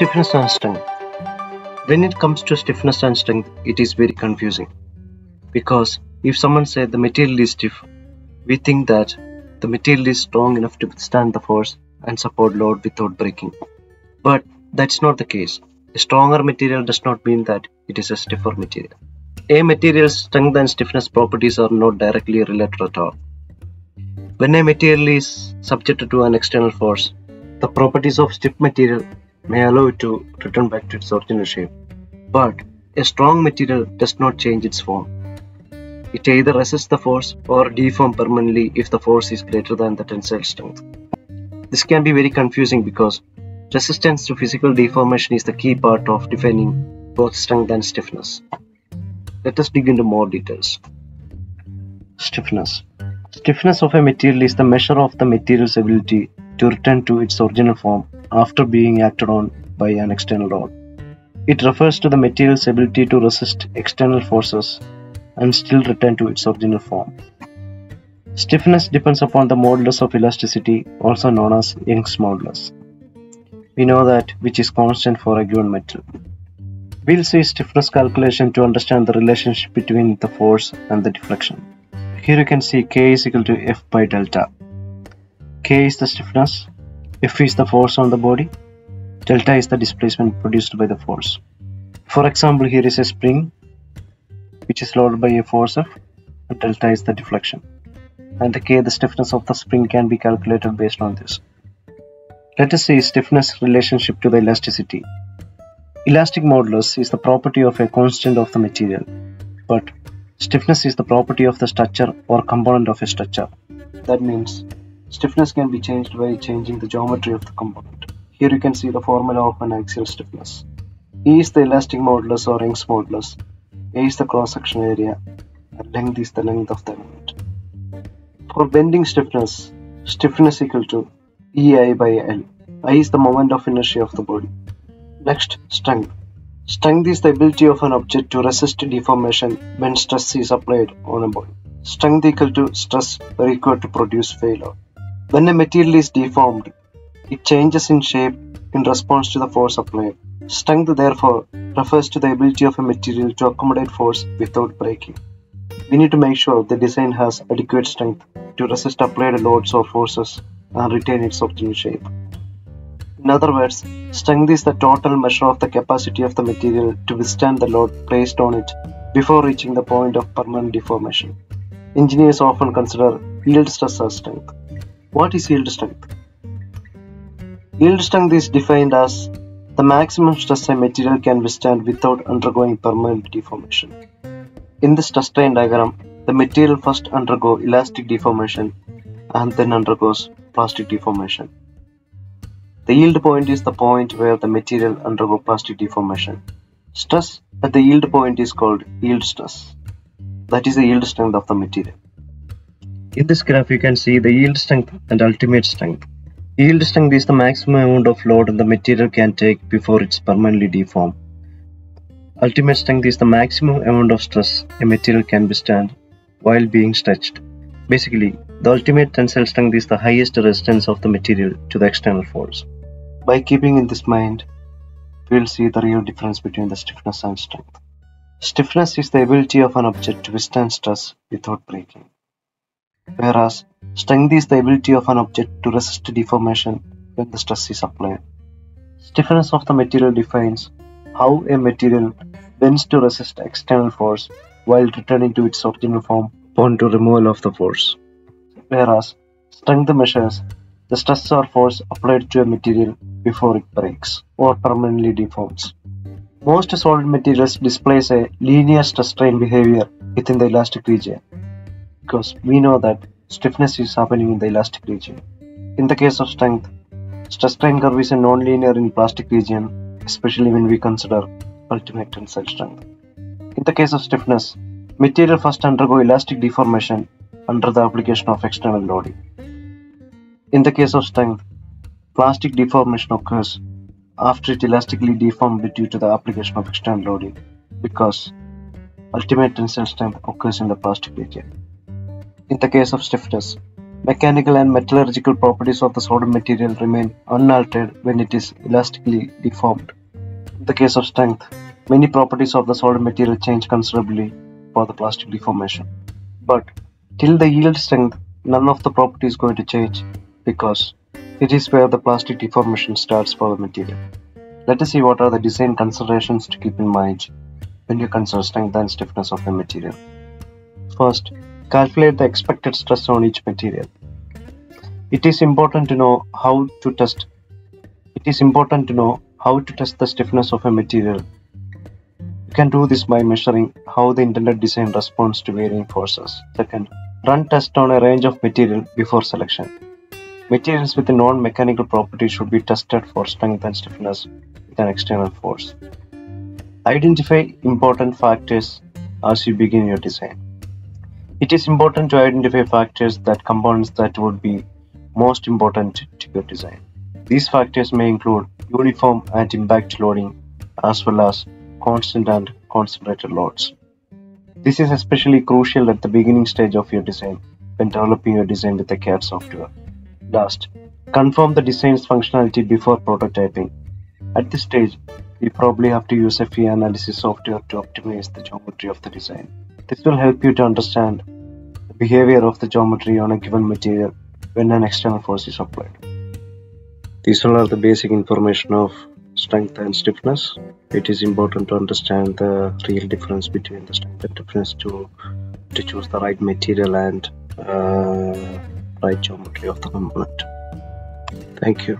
Stiffness and strength. When it comes to stiffness and strength, it is very confusing, because if someone said the material is stiff, we think that the material is strong enough to withstand the force and support load without breaking. But that's not the case. A stronger material does not mean that it is a stiffer material. A material's strength and stiffness properties are not directly related at all. When a material is subjected to an external force, the properties of stiff material may allow it to return back to its original shape. But a strong material does not change its form. It either resists the force or deforms permanently if the force is greater than the tensile strength. This can be very confusing because resistance to physical deformation is the key part of defining both strength and stiffness. Let us dig into more details. Stiffness. Stiffness of a material is the measure of the material's ability to return to its original form after being acted on by an external load. It refers to the material's ability to resist external forces and still return to its original form. Stiffness depends upon the modulus of elasticity, also known as Young's modulus. We know that which is constant for a given metal. We'll see stiffness calculation to understand the relationship between the force and the deflection. Here you can see K is equal to F by delta. K is the stiffness, F is the force on the body, delta is the displacement produced by the force. For example, here is a spring which is loaded by a force F, and delta is the deflection. And the K, the stiffness of the spring, can be calculated based on this. Let us see stiffness relationship to the elasticity. Elastic modulus is the property of a constant of the material, but stiffness is the property of the structure or component of a structure. That means stiffness can be changed by changing the geometry of the component. Here you can see the formula of an axial stiffness. E is the elastic modulus or Young's modulus. A is the cross-section area, and length is the length of the element. For bending stiffness, stiffness equal to EI by L. I is the moment of inertia of the body. Next, strength. Strength is the ability of an object to resist deformation when stress is applied on a body. Strength equal to stress required to produce failure. When a material is deformed, it changes in shape in response to the force applied. Strength, therefore, refers to the ability of a material to accommodate force without breaking. We need to make sure the design has adequate strength to resist applied loads or forces and retain its original shape. In other words, strength is the total measure of the capacity of the material to withstand the load placed on it before reaching the point of permanent deformation. Engineers often consider yield stress as strength. What is yield strength? Yield strength is defined as the maximum stress a material can withstand without undergoing permanent deformation. In the stress strain diagram, the material first undergoes elastic deformation and then undergoes plastic deformation. The yield point is the point where the material undergoes plastic deformation. Stress at the yield point is called yield stress. That is the yield strength of the material. In this graph, you can see the yield strength and ultimate strength. Yield strength is the maximum amount of load the material can take before it's permanently deformed. Ultimate strength is the maximum amount of stress a material can withstand while being stretched. Basically, the ultimate tensile strength is the highest resistance of the material to the external force. By keeping in this mind, we will see the real difference between the stiffness and strength. Stiffness is the ability of an object to withstand stress without breaking, whereas strength is the ability of an object to resist deformation when the stress is applied. Stiffness of the material defines how a material bends to resist external force while returning to its original form upon to removal of the force. Whereas strength measures the stress or force applied to a material before it breaks or permanently deforms. Most solid materials display a linear stress strain behavior within the elastic region, because we know that stiffness is happening in the elastic region. In the case of strength, stress strain curve is a non-linear in plastic region, especially when we consider ultimate tensile strength. In the case of stiffness, material first undergo elastic deformation under the application of external loading. In the case of strength, plastic deformation occurs after it elastically deformed due to the application of external loading, because ultimate tensile strength occurs in the plastic region. In the case of stiffness, Mechanical and metallurgical properties of the solid material remain unaltered when it is elastically deformed. In the case of strength, many properties of the solid material change considerably for the plastic deformation. But till the yield strength, none of the property is going to change, because it is where the plastic deformation starts for the material. Let us see what are the design considerations to keep in mind when you consider strength and stiffness of a material. First, calculate the expected stress on each material. It is important to know how to test the stiffness of a material. You can do this by measuring how the intended design responds to varying forces. Second, run tests on a range of material before selection. Materials with a non-mechanical property should be tested for strength and stiffness with an external force. Identify important factors as you begin your design. It is important to identify components that would be most important to your design. These factors may include uniform and impact loading, as well as constant and concentrated loads. This is especially crucial at the beginning stage of your design when developing your design with the CAD software. Last, confirm the design's functionality before prototyping. At this stage, you probably have to use a FEA analysis software to optimize the geometry of the design. This will help you to understand the behavior of the geometry on a given material when an external force is applied. These all are the basic information of strength and stiffness. It is important to understand the real difference between the strength and stiffness to choose the right material and right geometry of the component. Thank you.